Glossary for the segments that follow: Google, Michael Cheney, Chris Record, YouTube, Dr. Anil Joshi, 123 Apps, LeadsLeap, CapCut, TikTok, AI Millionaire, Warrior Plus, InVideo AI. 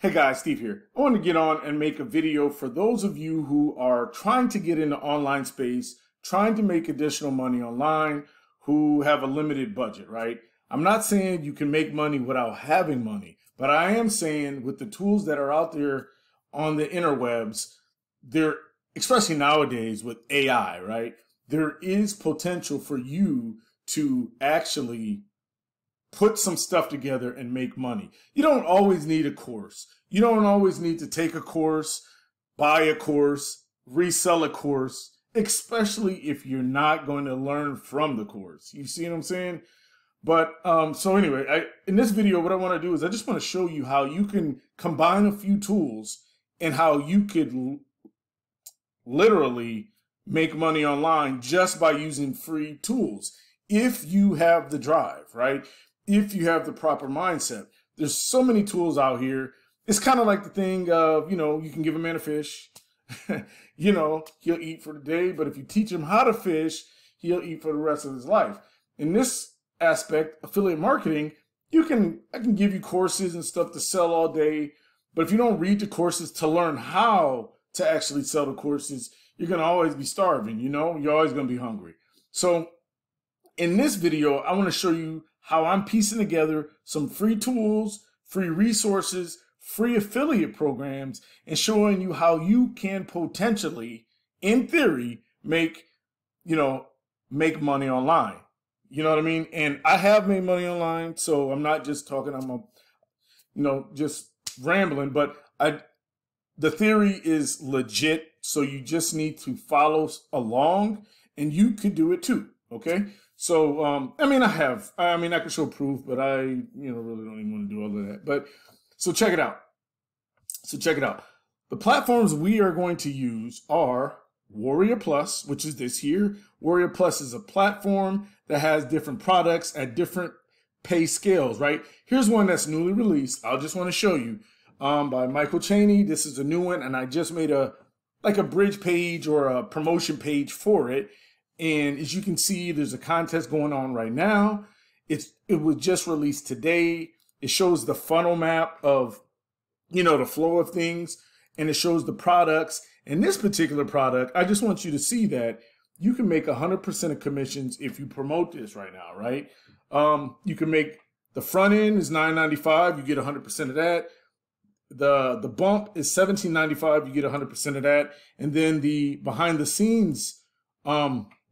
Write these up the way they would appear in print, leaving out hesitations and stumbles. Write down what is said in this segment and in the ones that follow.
Hey guys, Steve here. I want to get on and make a video for those of you who are trying to get into online space, trying to make additional money online, who have a limited budget, right? I'm not saying you can make money without having money, but I am saying with the tools that are out there on the interwebs, there, especially nowadays with AI, right? There is potential for you to actually put some stuff together and make money. You don't always need a course. You don't always need to take a course, buy a course, resell a course, especially if you're not going to learn from the course. You see what I'm saying? But so anyway, in this video, what I want to do is I just want to show you how you can combine a few tools and how you could literally make money online just by using free tools if you have the drive, right? If you have the proper mindset. There's so many tools out here. It's kind of like the thing of, you know, you can give a man a fish, you know, he'll eat for the day, but if you teach him how to fish, he'll eat for the rest of his life. In this aspect, affiliate marketing, I can give you courses and stuff to sell all day, but if you don't read the courses to learn how to actually sell the courses, you're going to always be starving, you know? You're always going to be hungry. So in this video, I want to show you how I'm piecing together some free tools, free resources, free affiliate programs, and showing you how you can potentially, in theory, make money online. You know what I mean? And I have made money online, so I'm not just talking, just rambling, but the theory is legit, so you just need to follow along, and you could do it too, okay? So, I can show proof, but I, really don't even want to do all of that. But so check it out. The platforms we are going to use are Warrior Plus, which is this here. Warrior Plus is a platform that has different products at different pay scales, right? Here's one that's newly released. I'll just want to show you, by Michael Cheney. This is a new one. And I just made like a bridge page or a promotion page for it. And as you can see, there's a contest going on right now. It was just released today. It shows the funnel map of, the flow of things, and it shows the products. And this particular product, I just want you to see that you can make 100% of commissions if you promote this right now, right? You can make the front end is $9.95. You get 100% of that. The bump is $17.95. You get 100% of that. And then the behind the scenes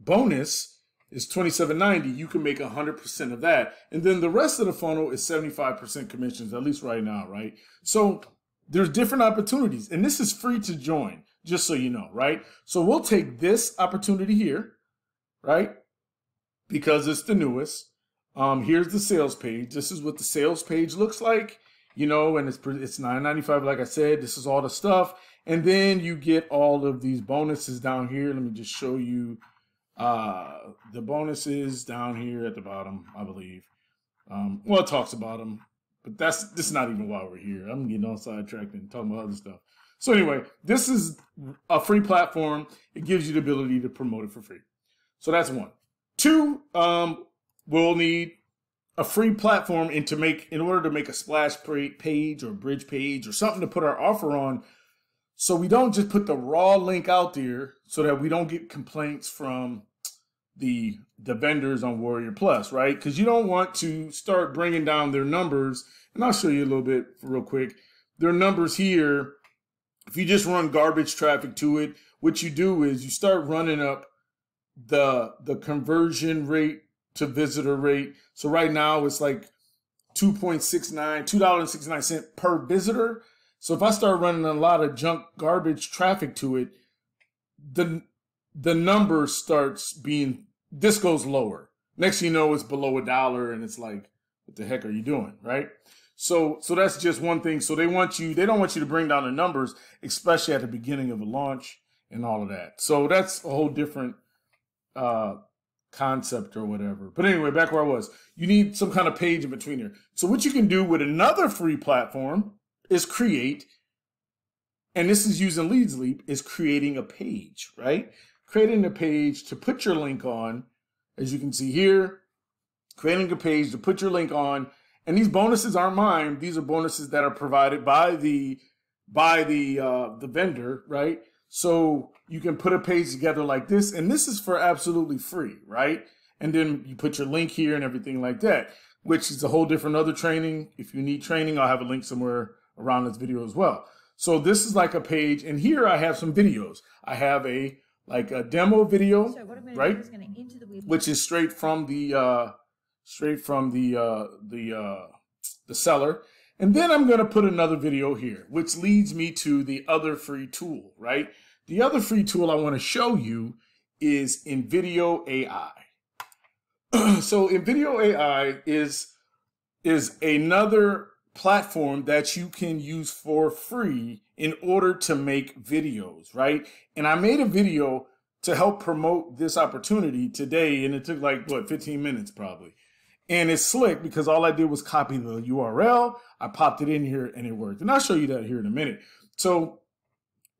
bonus is $27.90. You can make 100% of that. And then the rest of the funnel is 75% commissions, at least right now, right? So there's different opportunities, and this is free to join, just so you know, right? So we'll take this opportunity here, right? Because it's the newest. Here's the sales page. This is what the sales page looks like, and it's $9.95, like I said. This is all the stuff. And then you get all of these bonuses down here. Let me just show you the bonuses down here at the bottom, I believe. Well, it talks about them, but this is not even why we're here. I'm getting all sidetracked and talking about other stuff. So anyway, this is a free platform. It gives you the ability to promote it for free. So that's one. Two, we'll need a free platform in order to make a splash page or bridge page or something to put our offer on. So we don't just put the raw link out there so that we don't get complaints from the vendors on Warrior Plus, right? Because you don't want to start bringing down their numbers. And I'll show you a little bit real quick. Their numbers here, if you just run garbage traffic to it, what you do is you start running up the conversion rate to visitor rate. So right now it's like $2.69 per visitor. So if I start running a lot of junk garbage traffic to it, the number starts being, this goes lower. Next thing you know, it's below $1 and it's like, what the heck are you doing, right? So that's just one thing. So they don't want you to bring down the numbers, especially at the beginning of a launch and all of that. So that's a whole different concept or whatever. But anyway, back where I was, you need some kind of page in between here. So what you can do with another free platform is create, and this is using LeadsLeap, is creating a page, right? Creating a page to put your link on, as you can see here, creating a page to put your link on, And these bonuses aren't mine. These are bonuses that are provided by the vendor, right? So you can put a page together like this, and this is for absolutely free, right? And then you put your link here and everything like that, which is a whole different other training. If you need training, I'll have a link somewhere around this video as well. So this is like a page, and here I have some videos. I have a demo video, right? Which is straight from the seller. And then I'm going to put another video here, which leads me to the other free tool, right? The other free tool I want to show you is InVideo AI. So InVideo AI is another platform that you can use for free in order to make videos, right? And I made a video to help promote this opportunity today, and it took like, what, 15 minutes probably. And it's slick because all I did was copy the URL, I popped it in here, and it worked. And I'll show you that here in a minute. So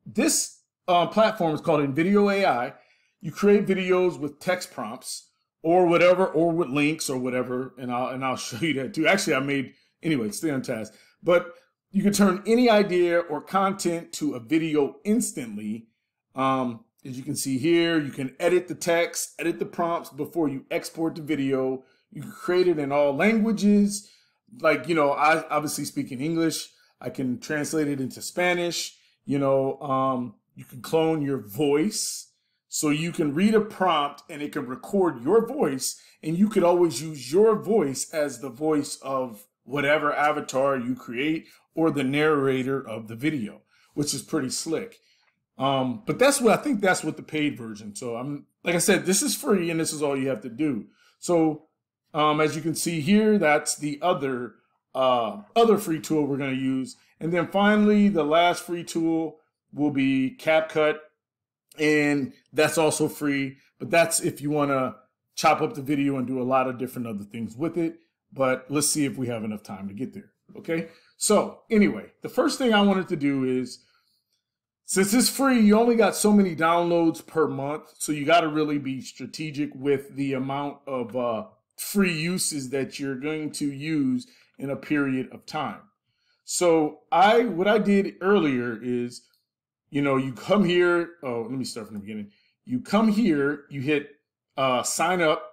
this platform is called InVideo AI. You create videos with text prompts or whatever, or with links or whatever, and I'll show you that too. Actually, I made, anyway, stay on task. But you can turn any idea or content to a video instantly. As you can see here, you can edit the text, edit the prompts before you export the video. You can create it in all languages. Like, you know, I obviously speak in English. I can translate it into Spanish. You know, you can clone your voice. So you can read a prompt and it can record your voice, and you could always use your voice as the voice of whatever avatar you create or the narrator of the video, which is pretty slick. But that's what I think, that's what the paid version. So I'm, like I said, this is free and this is all you have to do. So as you can see here, that's the other free tool we're going to use. And then finally, the last free tool will be CapCut. And that's also free, but that's if you want to chop up the video and do a lot of different other things with it. But let's see if we have enough time to get there. Okay. So anyway, the first thing I wanted to do is, since it's free, you only got so many downloads per month. So you got to really be strategic with the amount of, free uses that you're going to use in a period of time. So what I did earlier is, you know, you come here. Oh, let me start from the beginning. You come here, you hit sign up,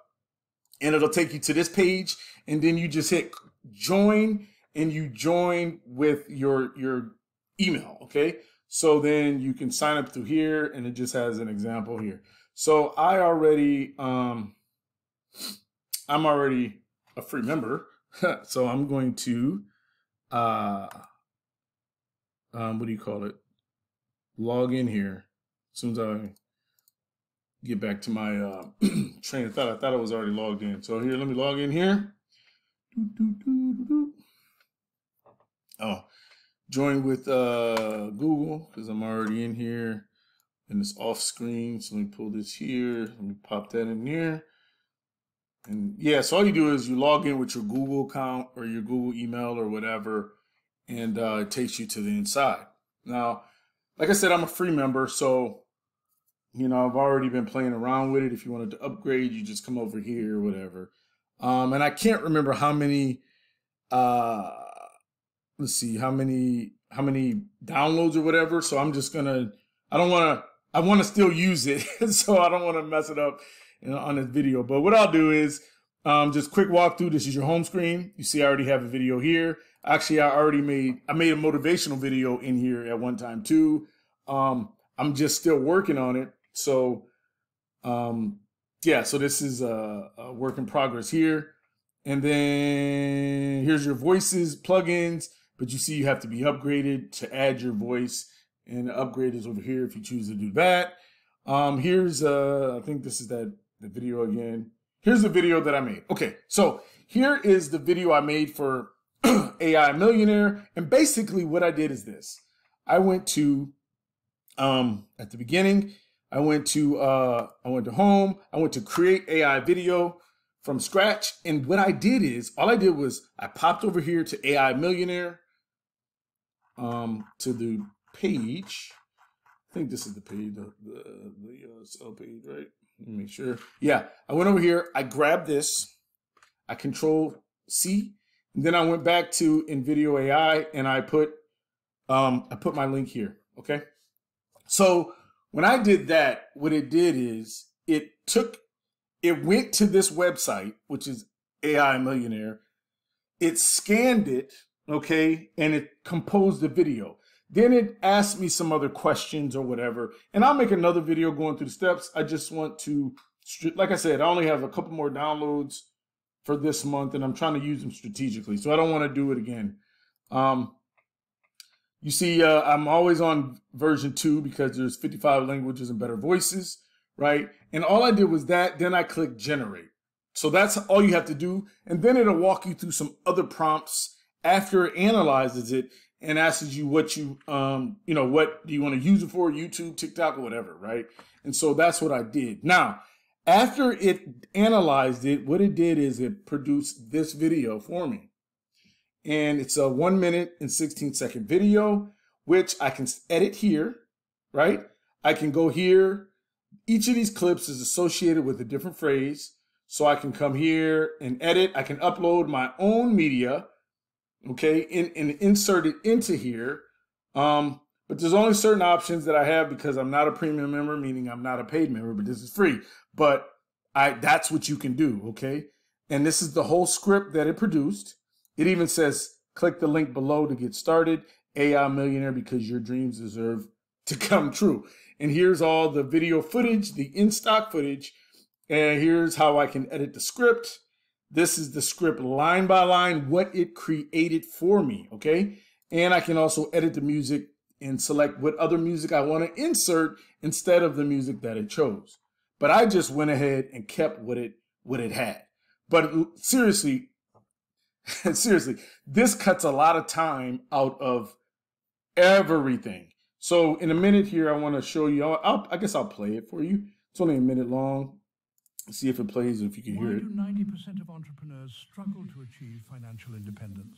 and it'll take you to this page, and then you just hit join, and you join with your email. Okay, so then you can sign up through here, and it just has an example here. So I already I'm already a free member, so I'm going to, what do you call it? Log in here. As soon as I get back to my train of thought, I thought I was already logged in. So here, let me log in here. Oh, join with Google, because I'm already in here, and it's off screen. So let me pull this here. Let me pop that in here. And yeah, so all you do is you log in with your Google account or your Google email or whatever, and it takes you to the inside. Now, like I said, I'm a free member, so, you know, I've already been playing around with it. If you wanted to upgrade, you just come over here or whatever. And I can't remember how many, let's see, how many downloads or whatever. So I'm just going to, I want to still use it. So I don't want to mess it up on this video. But what I'll do is just quick walkthrough. This is your home screen. You see, I already have a video here. Actually, I made a motivational video in here at one time too. I'm just still working on it. So yeah, so this is a work in progress here. And then here's your voices plugins, but you see you have to be upgraded to add your voice, and the upgrade is over here if you choose to do that. Here's I think this is the video again. Here's the video that I made. Okay, so here is the video I made for AI Millionaire. And basically what I did is this. I went to, at the beginning, I went to home, I went to create AI video from scratch. And what I did is, all I did was I popped over here to AI Millionaire, to the page. I think this is the page, the sell page, right? Let me make sure. Yeah, I went over here. I grabbed this. I Control C, And then I went back to InVideo AI and I put my link here, okay? So when I did that, what it did is it went to this website, which is AI Millionaire. It scanned it, okay, and it composed a video. Then it asked me some other questions or whatever, and I'll make another video going through the steps. I just want to, like I said, I only have a couple more downloads for this month, and I'm trying to use them strategically, so I don't want to do it again. You see, I'm always on version 2 because there's 55 languages and better voices, right? And all I did was that, then I click generate. So that's all you have to do. And then it'll walk you through some other prompts after it analyzes it and asks you what you, you know, what do you want to use it for, YouTube, TikTok, or whatever, right? And so that's what I did. Now, after it analyzed it, what it did is it produced this video for me. And it's a 1-minute and 16-second video, which I can edit here, right? I can go here. Each of these clips is associated with a different phrase. So I can come here and edit. I can upload my own media, okay, and insert it into here. But there's only certain options that I have because I'm not a premium member, meaning I'm not a paid member, but this is free. But that's what you can do, okay? And this is the whole script that it produced. It even says, click the link below to get started, AI Millionaire, because your dreams deserve to come true. And here's all the video footage, the in-stock footage, and here's how I can edit the script. This is the script line by line, what it created for me, okay? And I can also edit the music and select what other music I want to insert instead of the music that it chose. But I just went ahead and kept what it had. But seriously, seriously, this cuts a lot of time out of everything. So in a minute here, I want to show you, I guess I'll play it for you. It's only a minute long. Let's see if it plays, if you can hear it. Why do 90% of entrepreneurs struggle to achieve financial independence?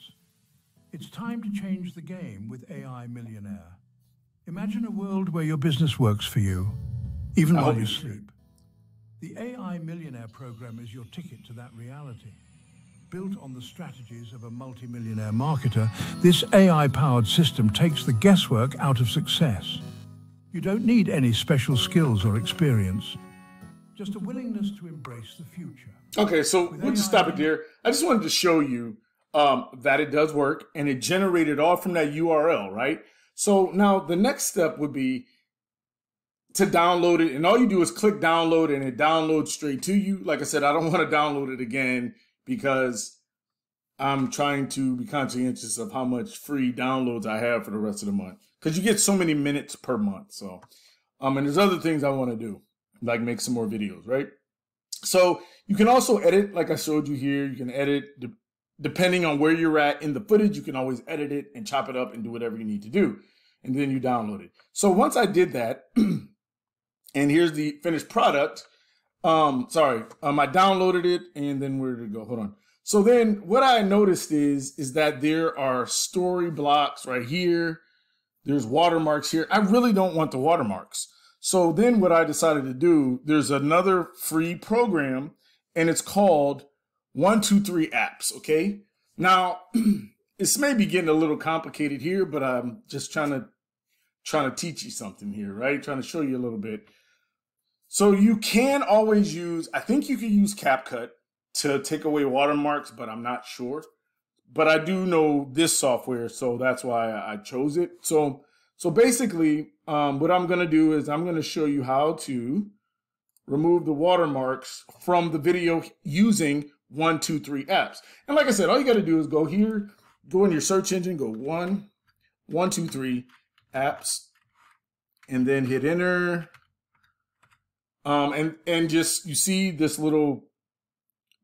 It's time to change the game with AI Millionaire. Imagine a world where your business works for you, even while you sleep. The AI Millionaire program is your ticket to that reality. Built on the strategies of a multimillionaire marketer, this AI-powered system takes the guesswork out of success. You don't need any special skills or experience, just a willingness to embrace the future. Okay, so we'll just stop it there. I just wanted to show you that it does work, and it generated all from that URL, right? So now the next step would be to download it, and all you do is click download, and it downloads straight to you. Like I said, I don't want to download it again, because I'm trying to be conscientious of how much free downloads I have for the rest of the month, because you get so many minutes per month. So, and there's other things I want to do, like make some more videos, right? So you can also edit, like I showed you here, you can edit depending on where you're at in the footage. You can always edit it and chop it up and do whatever you need to do. And then you download it. So once I did that, and here's the finished product, I downloaded it, and then where did it go? Hold on. So then what I noticed is that there are story blocks right here. There's watermarks here. I really don't want the watermarks. So then what I decided to do, there's another free program, and it's called 123 Apps, okay? Now, this may be getting a little complicated here, but I'm just trying to teach you something here, right? Trying to show you a little bit. So you can always use, I think you can use CapCut to take away watermarks, but I'm not sure. But I do know this software, so that's why I chose it. So basically, what I'm going to do is I'm going to show you how to remove the watermarks from the video using 123 Apps. And like I said, all you got to do is go here, go in your search engine, go 123 Apps, and then hit enter. And just, you see this little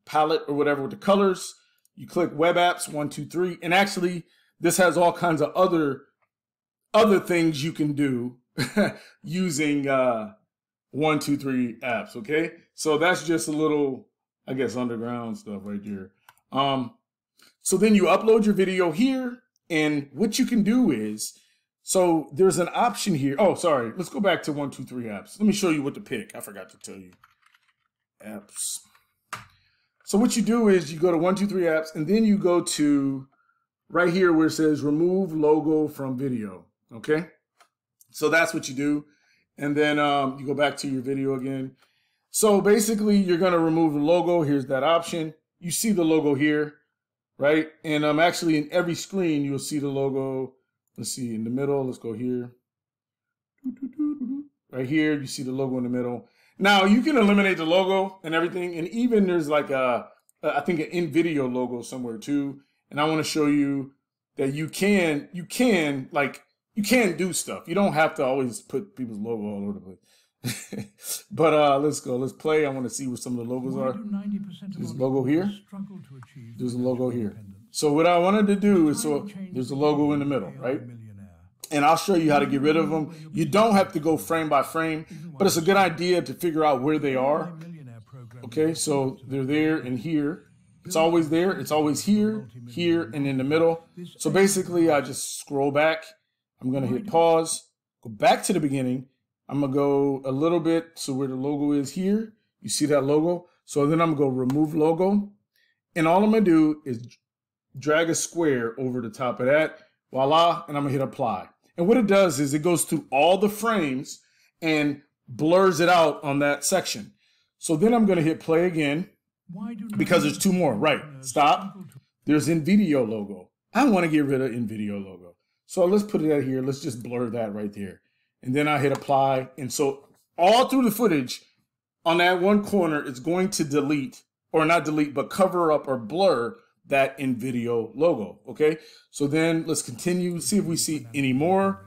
palette or whatever with the colors, you click web apps 123, and actually this has all kinds of other things you can do using 123 apps. Okay. So that's just a little, I guess, underground stuff right there. So then you upload your video here, and what you can do is, so there's an option here. Oh, sorry. Let's go back to 123 apps. Let me show you what to pick. I forgot to tell you. Apps. So what you do is you go to 123 Apps, and then you go to right here where it says remove logo from video. Okay, so that's what you do. And then you go back to your video again. So basically you're going to remove the logo. Here's that option. You see the logo here, right? And actually in every screen you'll see the logo. Let's see, in the middle, let's go here. Right here, you see the logo in the middle. Now you can eliminate the logo and everything. And even there's like I think an InVideo logo somewhere too. And I want to show you that you can do stuff. You don't have to always put people's logo all over the place. But let's go. Let's play. I want to see what some of the logos are. There's a logo here. There's a logo here. So what I wanted to do is, so there's a logo in the middle, right? And I'll show you how to get rid of them. You don't have to go frame by frame, but it's a good idea to figure out where they are. Okay, so they're there and here. It's always there. It's always here, here, and in the middle. So basically, I just scroll back. I'm going to hit pause, go back to the beginning. I'm going to go a little bit. So where the logo is here, you see that logo. So then I'm going to go remove logo. And all I'm going to do is drag a square over the top of that. Voila. And I'm going to hit apply. And what it does is it goes through all the frames and blurs it out on that section. So then I'm going to hit play again because there's two more, right? Stop. There's InVideo logo. I want to get rid of InVideo logo. So let's put it out here. Let's just blur that right there. And then I hit apply. And so all through the footage on that one corner, it's going to delete, or not delete, but cover up or blur that InVideo logo. Okay. So then let's continue. See if we see any more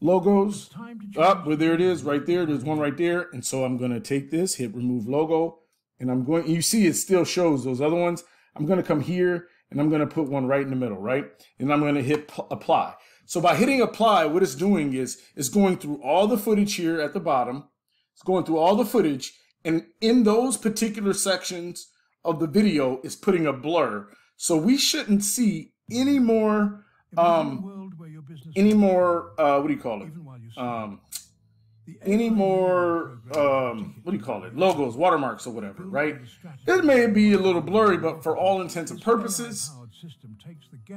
logos. Up, well, there it is right there. There's one right there. And so I'm going to take this, hit remove logo. And I'm going, you see, it still shows those other ones. I'm going to come here and I'm going to put one right in the middle, right? And I'm going to hit apply. So by hitting apply, what it's doing is it's going through all the footage here at the bottom. It's going through all the footage. And in those particular sections of the video, it's putting a blur. So we shouldn't see any more, logos, watermarks or whatever, right? It may be a little blurry, but for all intents and purposes,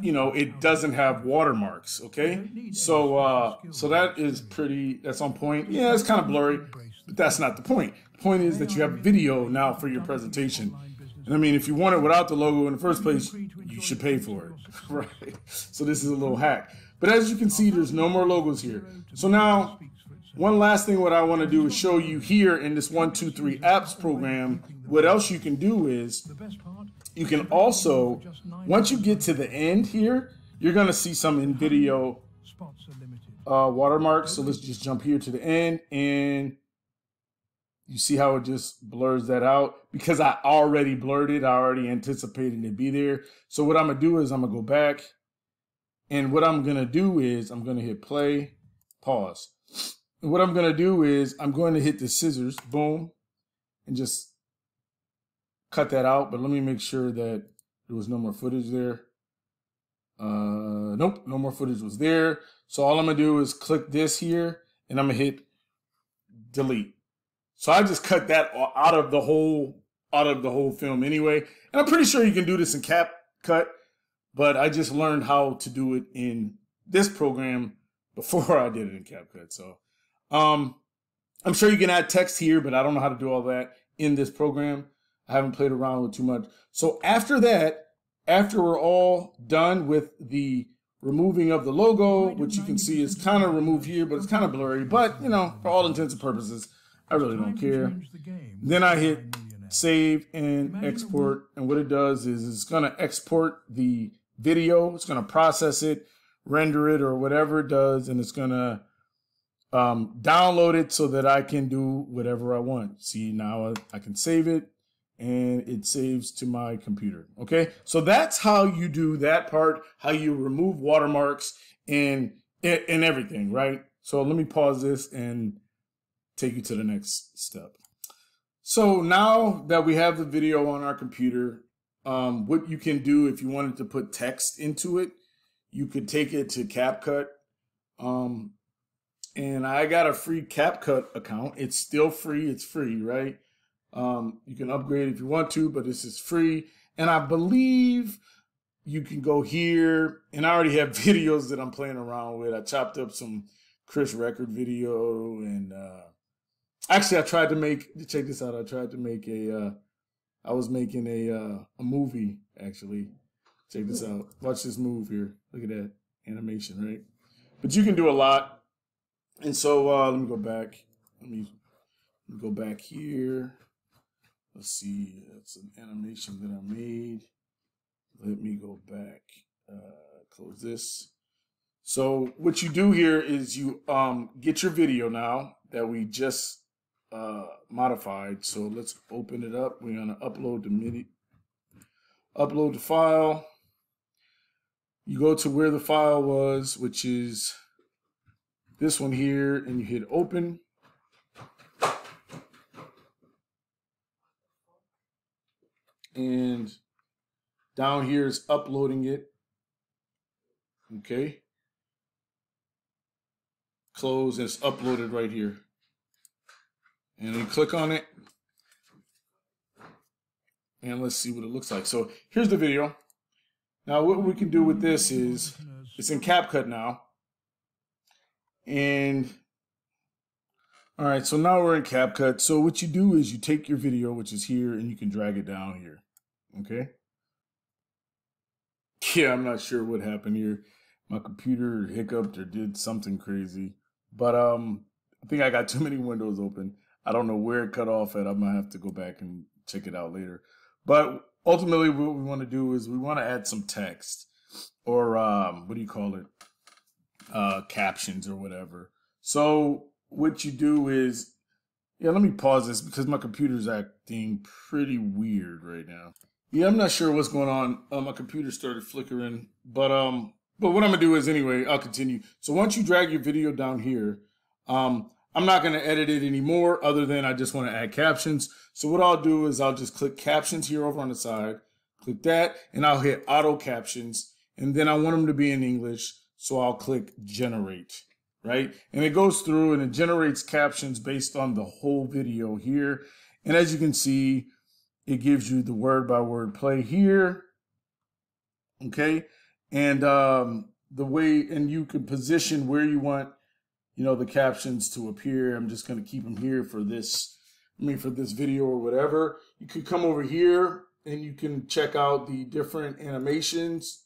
you know, it doesn't have watermarks. Okay. So, so that is pretty, that's on point. Yeah, it's kind of blurry, but that's not the point. The point is that you have video now for your presentation. And I mean, if you want it without the logo in the first place, you should pay for it. Right. So this is a little hack, but as you can see, there's no more logos here. So now one last thing, what I want to do is show you here in this 123 apps program. What else you can do is you can also, once you get to the end here, you're going to see some InVideo watermarks. So let's just jump here to the end, and you see how it just blurs that out because I already blurred it. I already anticipated it to be there. So what I'm going to do is I'm going to go back, and what I'm going to do is I'm going to hit play, pause. What I'm going to do is I'm going to hit the scissors, boom, and just cut that out. But let me make sure that there was no more footage there. Nope, no more footage was there. So all I'm going to do is click this here, and I'm going to hit delete. So I just cut that out of the whole film anyway. And I'm pretty sure you can do this in CapCut, but I just learned how to do it in this program before I did it in CapCut. So. I'm sure you can add text here, but I don't know how to do all that in this program. I haven't played around with too much. So after that, after we're all done with the removing of the logo, which you can see is kind of removed here, but it's kind of blurry, but you know, for all intents and purposes, I really don't care. Then I hit save and export. And what it does is it's going to export the video. It's going to process it, render it or whatever it does. And it's going to download it so that I can do whatever I want. See, now I can save it and it saves to my computer. Okay. So that's how you do that part, how you remove watermarks and everything, right? So let me pause this and take you to the next step. So now that we have the video on our computer, what you can do if you wanted to put text into it, you could take it to CapCut. And I got a free CapCut account. It's still free. It's free, right? You can upgrade if you want to, but this is free. And I believe you can go here, and I already have videos that I'm playing around with. I chopped up some Chris Record video, and actually I tried to make, check this out, I tried to make a, I was making a movie, actually. Check this out. Watch this move here. Look at that animation, right? But you can do a lot. And so let me go back. Let me go back here. Let's see. That's an animation that I made. Let me go back. Close this. So what you do here is you get your video now that we just modified. So let's open it up. We're gonna upload the upload the file. You go to where the file was, which is this one here, and you hit open. And down here is uploading it. Okay. Close, and it's uploaded right here. And then click on it. And let's see what it looks like. So here's the video. Now what we can do with this is, it's in CapCut now. And all right, so now we're in CapCut. So what you do is you take your video, which is here, and you can drag it down here, okay? Yeah, I'm not sure what happened here. My computer hiccuped or did something crazy. But I think I got too many windows open. I don't know where it cut off at. I'm gonna have to go back and check it out later. But ultimately what we want to do is we want to add some text or what do you call it? Captions or whatever. So what you do is, yeah, let me pause this because my computer's acting pretty weird right now. Yeah, I'm not sure what's going on. My computer started flickering, but what I'm gonna do is anyway, I'll continue. So once you drag your video down here, I'm not going to edit it anymore other than I just want to add captions. So what I'll do is I'll just click captions here over on the side, click that, and I'll hit auto captions. And then I want them to be in English. So I'll click generate, right? And it goes through and it generates captions based on the whole video here. And as you can see, it gives you the word by word play here. Okay. And the way, and you can position where you want, you know, the captions to appear. I'm just going to keep them here for this, I mean, for this video or whatever. You could come over here and you can check out the different animations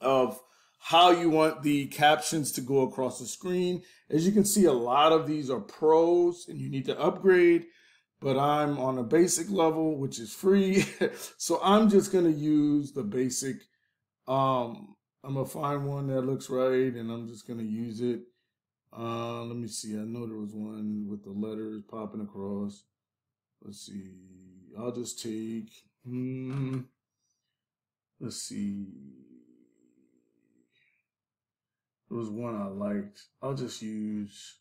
of how you want the captions to go across the screen. As you can see, a lot of these are pros and you need to upgrade, but I'm on a basic level, which is free. So I'm just going to use the basic. I'm going to find one that looks right and I'm just going to use it. Let me see. I know there was one with the letters popping across. Let's see. I'll just take, let's see. There was one I liked. I'll just use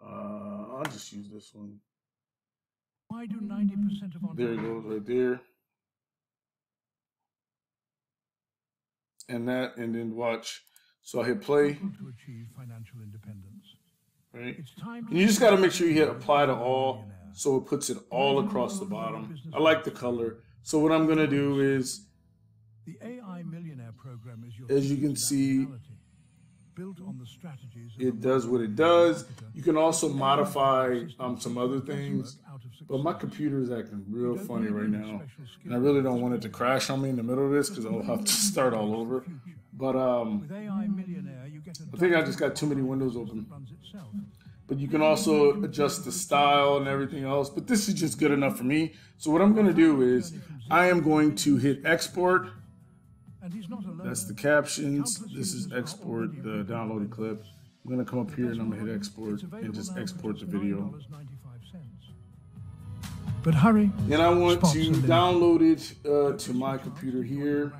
this one. Why do 90% of our there it goes right there. And that, and then watch. So I hit play. To achieve financial independence. Right? It's time and you just got to make sure you hit apply to all. So it puts it all across the bottom. I like the color. So what I'm going to do is, the AI Millionaire program is your, as you can see, built on the strategies it does what it does. You can also modify some other things. But my computer is acting real funny right now. And I really don't want it to crash on me in the middle of this because I'll have to start all over. But I think I just got too many windows open. But you can also adjust the style and everything else. But this is just good enough for me. So what I'm going to do is I am going to hit export. That's the captions. This is export the downloaded clip. I'm going to come up here and I'm going to hit export and just export the video. But hurry. And I want to download it to my computer here.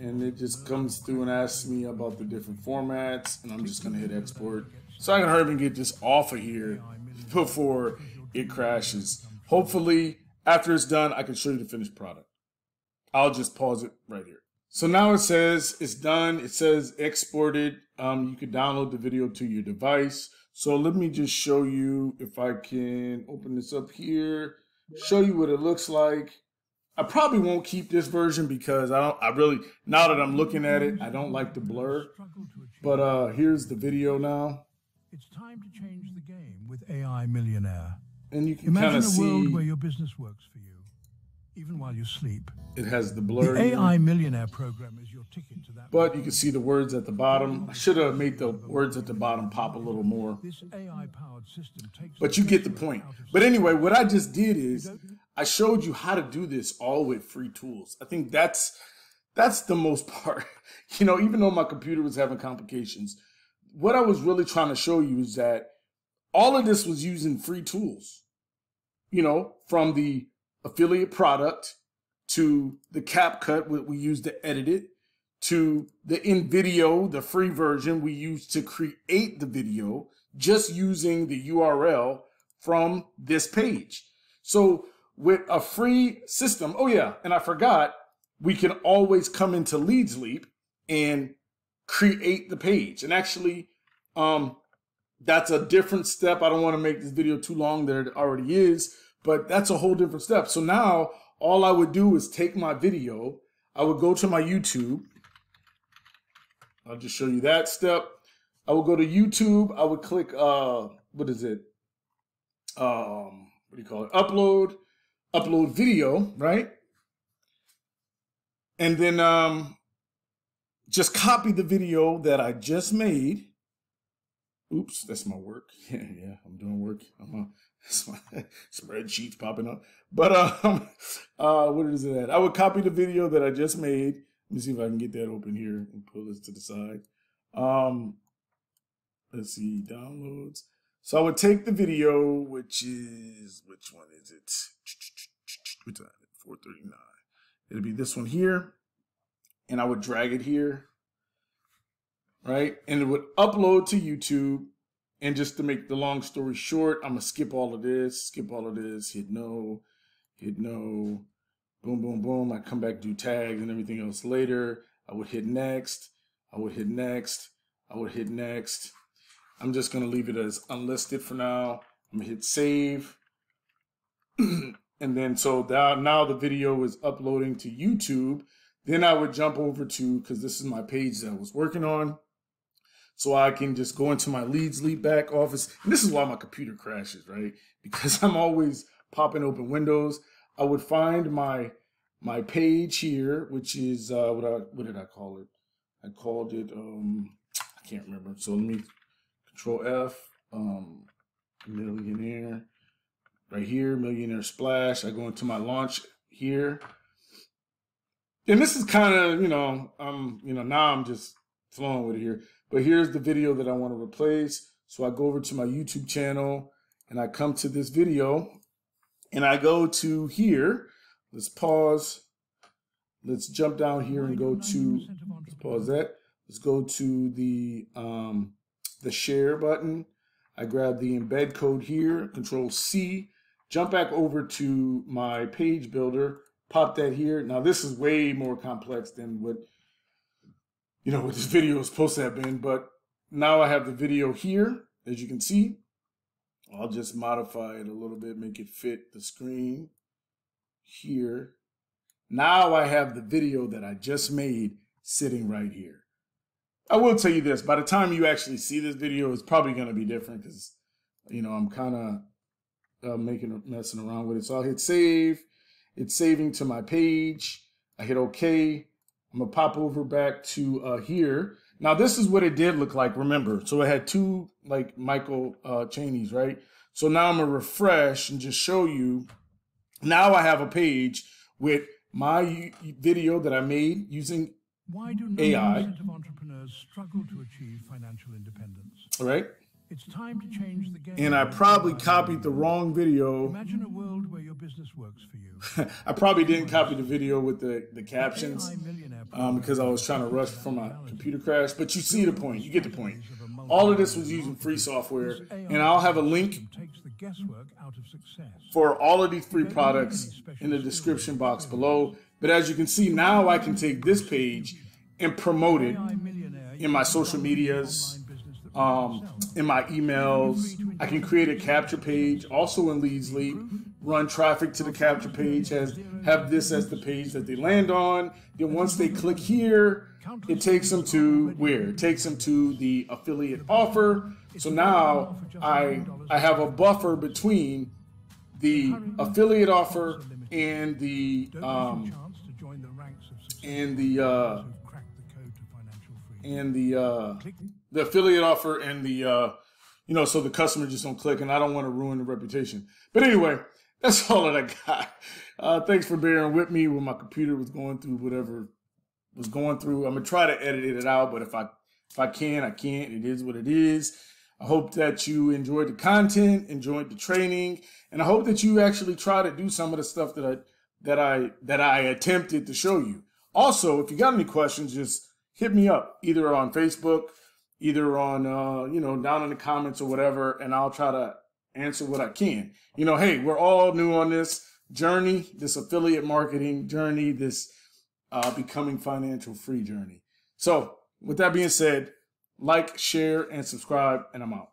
And it just comes through and asks me about the different formats. And I'm just going to hit export. So I can hurry and get this off of here before it crashes. Hopefully, after it's done, I can show you the finished product. I'll just pause it right here. So now it says it's done. It says exported. You can download the video to your device. So let me just show you if I can open this up here, show you what it looks like. I probably won't keep this version because I really, now that I'm looking at it, I don't like the blur. But here's the video now. It's time to change the game with AI Millionaire. And you can kind of see. Imagine a world where your business works for you, even while you sleep. It has the blur. The AI Millionaire program is your ticket to that. But you can see the words at the bottom. I should have made the words at the bottom pop a little more. This AI-powered system takes. But you get the point. But anyway, what I just did is I showed you how to do this all with free tools. I think that's the most part. You know, even though my computer was having complications, what I was really trying to show you is that all of this was using free tools, you know, from the affiliate product to the CapCut, what we use to edit it, to the InVideo, the free version we use to create the video, just using the URL from this page. So with a free system, oh yeah, and I forgot, we can always come into LeadsLeap and create the page. And actually, that's a different step. I don't want to make this video too long. There it already is, but that's a whole different step. So now all I would do is take my video. I would go to my YouTube. I'll just show you that step. I would go to YouTube. I would click, what is it? What do you call it? Upload video, right? And then, just copy the video that I just made. Oops, that's my work. Yeah, I'm doing work. That's my spreadsheets popping up. But what is it at? I would copy the video that I just made. Let me see if I can get that open here and pull this to the side. Let's see, downloads. So I would take the video, which one is it? 439. It'll be this one here. And I would drag it here, right? And it would upload to YouTube. And just to make the long story short, I'm gonna skip all of this, hit no, boom, boom, boom. I come back, do tags and everything else later. I would hit next, I would hit next, I would hit next. I'm just gonna leave it as unlisted for now. I'm gonna hit save. And then so now the video is uploading to YouTube. Then I would jump over to, because this is my page that I was working on. So I can just go into my LeadsLeap back office. And this is why my computer crashes, right? Because I'm always popping open windows. I would find my page here, which is, what did I call it? I called it, I can't remember. So let me control F, Millionaire, right here, Millionaire Splash. I go into my launch here. And this is kind of, now I'm just flowing with it here. But here's the video that I want to replace. So I go over to my YouTube channel and I come to this video and I go to here. Let's pause. Let's jump down here and go to, let's pause that. Let's go to the share button. I grab the embed code here, Control C, jump back over to my page builder. Pop that here. Now this is way more complex than what, what this video is supposed to have been, but now I have the video here, as you can see. I'll just modify it a little bit, make it fit the screen here. Now I have the video that I just made sitting right here. I will tell you this, by the time you actually see this video, it's probably going to be different because, I'm kind of messing around with it. So I'll hit save. It's saving to my page. I hit OK. I'm going to pop over back to here. Now, this is what it did look like, remember. So it had two, like, Michael Cheneys, right? So now I'm going to refresh and just show you. Now I have a page with my video that I made using Why do 90% AI. Of entrepreneurs struggle to achieve financial independence? All right. It's time to change the game. And I probably copied the wrong video. Imagine a world where your business works for you. I probably didn't copy the video with the captions because I was trying to rush from my computer crash. But you see the point. You get the point. All of this was using free software. And I'll have a link for all of these free products in the description box below. But as you can see, now I can take this page and promote it in my social medias, in my emails. I can create a capture page also in LeadsLeap, run traffic to the capture page, have this as the page that they land on. Then once they click here, it takes them to where? It takes them to the affiliate offer. So now I have a buffer between the affiliate offer and the affiliate offer and the you know, so the customer just don't click, and I don't want to ruin the reputation. But anyway, that's all that I got. Thanks for bearing with me when my computer was going through whatever was going through. I'm gonna try to edit it out, but if I can, I can't. It is what it is. I hope that you enjoyed the content, enjoyed the training, and I hope that you actually try to do some of the stuff that I attempted to show you. Also, if you got any questions, just hit me up either on Facebook, either on you know, down in the comments or whatever, and I'll try to answer what I can. You know, hey, we're all new on this journey, this affiliate marketing journey, this becoming financial free journey. So with that being said, like, share, and subscribe, and I'm out.